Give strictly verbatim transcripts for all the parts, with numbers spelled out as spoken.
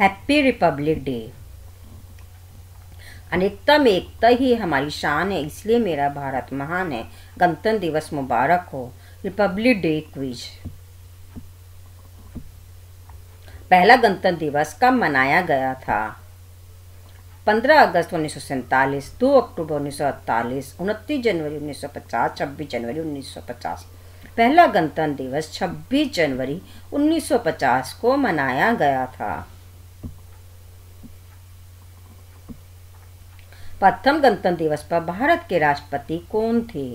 Happy republic day. अनेकता में एकता ही हमारी शान है, इसलिए मेरा भारत महान है। गणतंत्र दिवस मुबारक हो। Republic day quiz. पहला गणतंत्र दिवस कब मनाया गया था? पंद्रह अगस्त उन्नीस सौ सैंतालीस, दो अक्टूबर उन्नीस सौ अड़तालीस, उनतीस जनवरी उन्नीस सौ पचास, छब्बीस जनवरी उन्नीस सौ पचास। पहला गणतंत्र दिवस छब्बीस जनवरी उन्नीस सौ पचास को मनाया गया था। प्रथम गणतंत्र दिवस पर भारत के राष्ट्रपति कौन थे?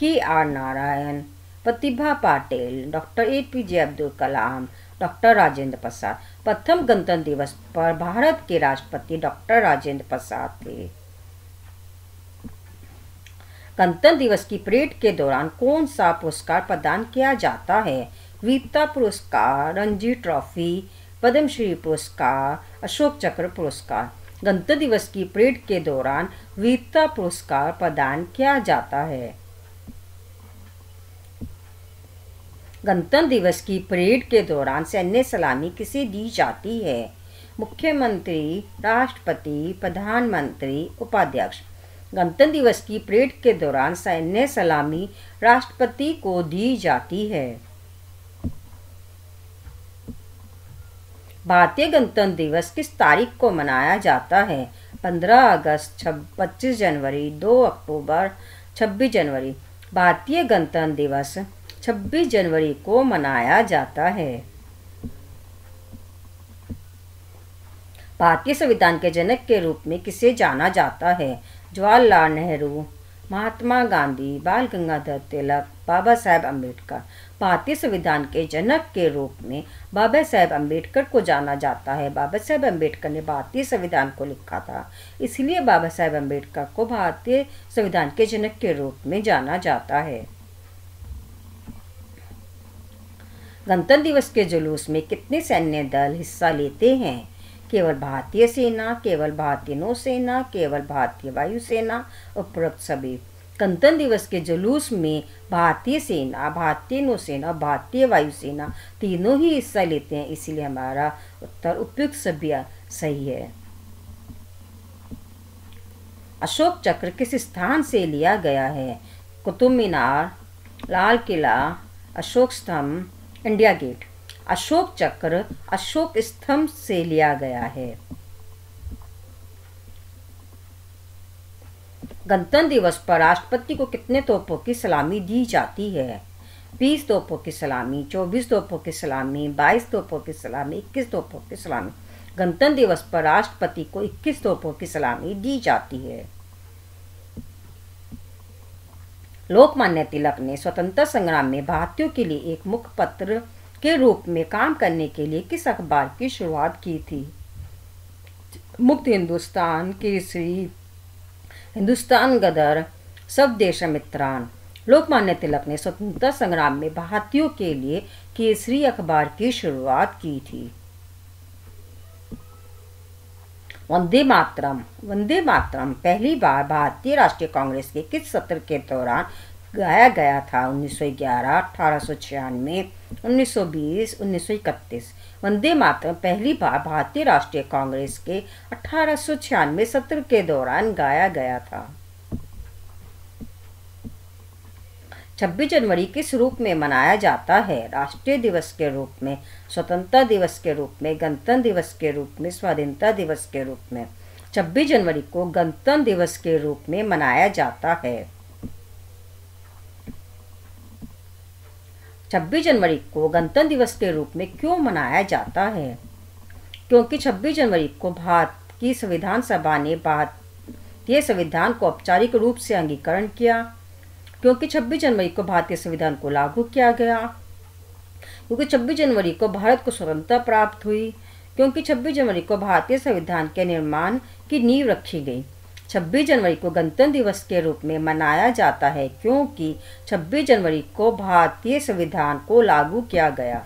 K R Narayan, Pratibha Patil, doctor A P J Abdul Kalam, doctor Rajendra Prasad. प्रथम गणतंत्र दिवस पर भारत के राष्ट्रपति डॉक्टर राजेंद्र प्रसाद थे। गणतंत्र दिवस की परेड के दौरान कौन सा पुरस्कार प्रदान किया जाता है? वीरता पुरस्कार, रणजी ट्रॉफी, पद्मश्री पुरस्कार, अशोक चक्र पुरस्कार। गणतंत्र दिवस की परेड के दौरान वीरता पुरस्कार प्रदान किया जाता है। गणतंत्र दिवस की परेड के दौरान सैन्य सलामी किसे दी जाती है? मुख्यमंत्री, राष्ट्रपति, प्रधानमंत्री, उपाध्यक्ष। गणतंत्र दिवस की परेड के दौरान सैन्य सलामी राष्ट्रपति को दी जाती है। भारतीय गणतंत्र दिवस किस तारीख को मनाया जाता है? पंद्रह अगस्त, पच्चीस जनवरी, दो अक्टूबर, छब्बीस जनवरी। भारतीय गणतंत्र दिवस छब्बीस जनवरी को मनाया जाता है। भारतीय संविधान के जनक के रूप में किसे जाना जाता है? जवाहरलाल नेहरू, महात्मा गांधी, बाल गंगाधर तिलक, बाबा साहेब अंबेडकर। भारतीय संविधान के जनक के रूप में बाबा साहेब अंबेडकर को जाना जाता है। बाबा साहेब अंबेडकर ने भारतीय संविधान को लिखा था, इसलिए बाबा साहेब अंबेडकर को भारतीय संविधान के जनक के रूप में जाना जाता है। गणतंत्र दिवस के जुलूस में कितने सैन्य दल हिस्सा लेते हैं? केवल भारतीय सेना, केवल भारतीय नौसेना, केवल भारतीय वायुसेना, उपरोक्त सभी। गणतंत्र दिवस के जुलूस में भारतीय सेना, भारतीय नौसेना, भारतीय वायुसेना तीनों ही हिस्सा लेते हैं, इसलिए हमारा उत्तर उपयुक्त सभी सही है। अशोक चक्र किस स्थान से लिया गया है? कुतुब मीनार, लाल किला, अशोक स्तंभ, इंडिया गेट। अशोक चक्र अशोक स्तंभ से लिया गया है। गणतंत्र दिवस पर राष्ट्रपति को कितने तोपों की सलामी दी जाती है? बीस तोपों की सलामी, चौबीस तोपों की सलामी, बाईस तोपों की सलामी, इक्कीस तोपों की सलामी। गणतंत्र दिवस पर राष्ट्रपति को इक्कीस तोपों की सलामी दी जाती है। लोकमान्य तिलक ने स्वतंत्रता संग्राम में भारतीयों के लिए एक मुखपत्र के रूप में काम करने के लिए किस अखबार की शुरुआत की थी? मुक्त हिंदुस्तान, केसरी, हिंदुस्तान गदर, स्वदेश मित्रान। लोकमान्य तिलक ने स्वतंत्रता संग्राम में भारतीयों के लिए केसरी अखबार की शुरुआत की थी। वंदे मातरम। वंदे मातरम पहली बार भारतीय राष्ट्रीय कांग्रेस के किस सत्र के दौरान गाया गया था? उन्नीस सौ ग्यारह, अठारह सौ छियानवे, उन्नीस सौ बीस, उन्नीस सौ इकतीस। वंदे मातरम पहली बार भारतीय राष्ट्रीय कांग्रेस के अठारह सौ छियानवे सत्र के दौरान गाया गया था। छब्बीस जनवरी किस रूप में मनाया जाता है? राष्ट्रीय दिवस के रूप में, स्वतंत्रता दिवस के रूप में, गणतंत्र दिवस के रूप में, स्वाधीनता दिवस के रूप में। छब्बीस जनवरी को गणतंत्र दिवस के रूप में मनाया जाता है। छब्बीस जनवरी को गणतंत्र दिवस के रूप में क्यों मनाया जाता है? क्योंकि छब्बीस जनवरी को भारत की संविधान सभा ने भारतीय संविधान को औपचारिक रूप से अंगीकरण किया। क्योंकि छब्बीस जनवरी को भारतीय संविधान को लागू किया गया। क्योंकि छब्बीस जनवरी को भारत को स्वतंत्रता प्राप्त हुई। क्योंकि छब्बीस जनवरी को भारतीय संविधान के निर्माण की नींव रखी गई। छब्बीस जनवरी को गणतंत्र दिवस के रूप में मनाया जाता है क्योंकि छब्बीस जनवरी को भारतीय संविधान को लागू किया गया।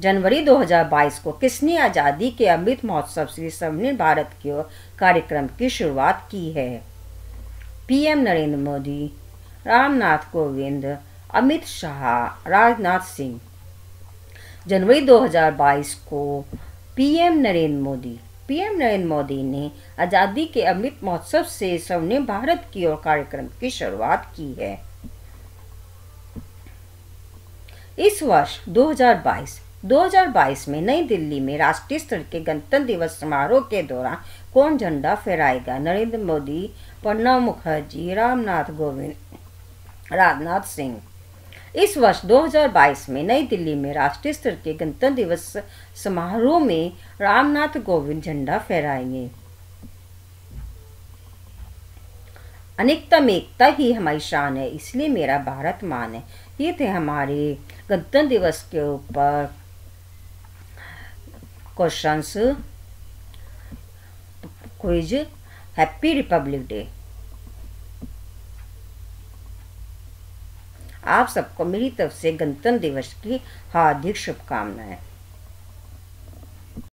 जनवरी दो हज़ार बाईस को किसने आज़ादी के अमृत महोत्सव से स्वर्णिम भारत की ओर कार्यक्रम की शुरुआत की है? पीएम नरेंद्र मोदी, रामनाथ कोविंद, अमित शाह, राजनाथ सिंह। जनवरी दो हज़ार बाईस को पीएम नरेंद्र मोदी पीएम नरेंद्र मोदी ने आज़ादी के अमृत महोत्सव से सबने भारत की ओर कार्यक्रम की शुरुआत की है। इस वर्ष दो हज़ार बाईस दो हज़ार बाईस में नई दिल्ली में राष्ट्रीय स्तर के गणतंत्र दिवस समारोह के दौरान कौन झंडा फहराएगा? नरेंद्र मोदी, प्रणब मुखर्जी, रामनाथ कोविंद, राजनाथ सिंह। इस वर्ष दो हज़ार बाईस में नई दिल्ली में राष्ट्रीय स्तर के गणतंत्र दिवस समारोह में रामनाथ कोविंद झंडा फहराएंगे। अनेकता में एकता ही हमारी शान है, इसलिए मेरा भारत मान है। ये थे हमारे गणतंत्र दिवस के ऊपर questions, quiz. Happy republic day. आप सबको मेरी तरफ से गणतंत्र दिवस की हार्दिक शुभकामनाएं।